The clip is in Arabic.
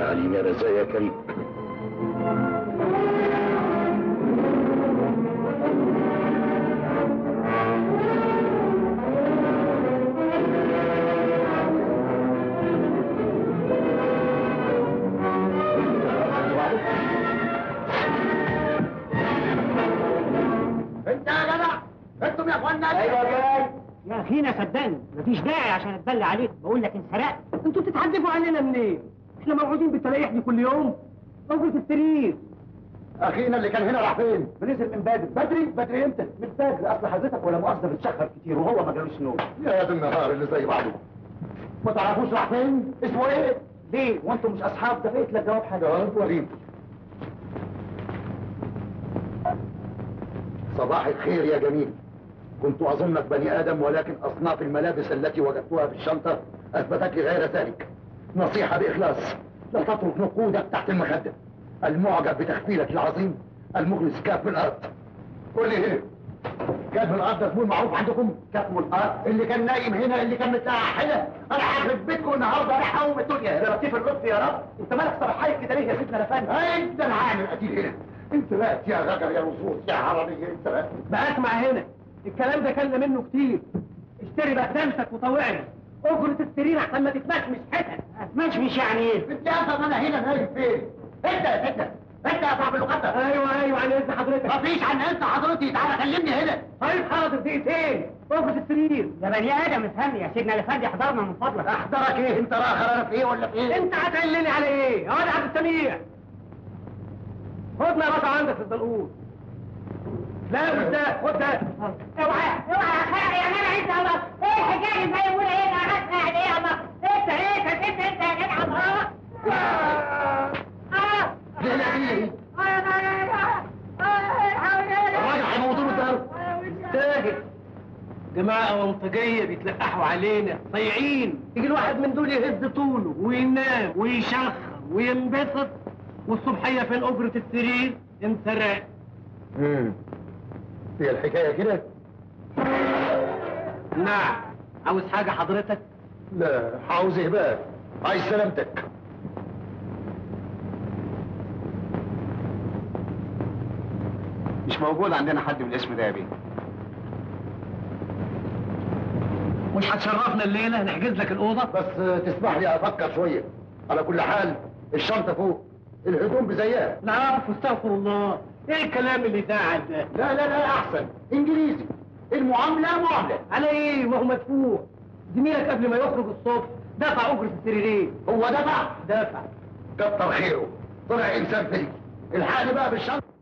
بالحق علينا رزايا يا كريم. انت يا جدع انتم يا اخوانا. ايوه يا يا اخينا صدقني مفيش داعي عشان اتبلى عليكم، بقول لك انسرقت. انتوا بتتحدفوا علينا منين؟ احنا موعودين بالتلايح دي كل يوم موجود في السرير. اخينا اللي كان هنا راح فين؟ بنزل من بدري. بدري؟ بدري امتى؟ من الفجر. اصل حضرتك ولا مؤاخذه بتشخر كتير وهو ما جالوش نوم. يا ده النهار اللي زي بعضه. ما تعرفوش راح فين؟ اسمه ايه؟ ليه؟ وانتم مش اصحاب؟ ده بقيت لك جواب حاجه. جواب وريني. صباح الخير يا جميل. كنت اظنك بني ادم ولكن اصناف الملابس التي وجدتها في الشنطه اثبتت لي غير ذلك. نصيحه باخلاص، لا تترك نقودك تحت المخده. المعجب بتخفيلك العظيم المخلص كاف من الارض. قول لي ايه؟ كاف من الارض ده تقول معروف عندكم؟ كاف من الارض اللي كان نايم هنا، اللي كان متلعب هنا. انا عارف بيتكم النهارده راح اقوم الدنيا. يا لطيف اللطف يا رب، انت مالك صباحيك كده ليه يا سيدنا لفندم؟ انت اللي عامل اديك هنا. انت بقت يا غجر يا رصوص يا عربي. انت بقت مع هنا. الكلام ده كلنا منه كتير. اشتري بقدامتك وطوعني اجرة السرير عشان ما تتمشمش حتة. اتمشمش يعني ايه؟ انت اصلا انا هنا نايم فين؟ انت يا سيدنا، انت يا صاحب اللقطة. ايوه عن اذن حضرتك. مفيش عن اذن حضرتي، تعالى كلمني هنا. طيب حاضر، دقيقتين اجرة السرير. يا بني ادم افهمني يا سيدنا لفندي، احضرنا من فضلك. احضرك ايه؟ انت راخر انا في ايه ولا في ايه؟ انت هتعلني على ايه؟ يا واد عبد السميع خدنا يا باشا عندك في الزنقور. لا مش ده، خد ده. اوعى يا خير يا جدع انت يا مصر. ايه الحكايه اللي زي ما بقول ايه قاعد ايه يا مصر؟ انت يا جدع مرارة. جماعه بلطجيه بيتلقحوا علينا ضايعين. يجي الواحد من دول يهز طوله وينام ويشخر وينبسط، والصبحيه فين اجره السرير؟ انسرق. هي الحكايه كده؟ نعم. عاوز حاجه حضرتك؟ لا، عاوز اهبال. عايز سلامتك. مش موجود عندنا حد بالاسم ده يا بيه. مش هتشرفنا الليله؟ نحجز لك الاوضه. بس تسمح لي افكر شويه. على كل حال الشنطه فوق، الهدوم بزيها. لا اعرف، استغفر الله. ايه الكلام اللي داعي ده؟ لا احسن انجليزي. المعامله معامله. على ايه وهو مدفوع؟ زميلك قبل ما يخرج الصبح دفع اجره السريرين. هو دفع؟ دفع. كتر خيره، طلع انسان فيك. الحقني بقى بالشنطه.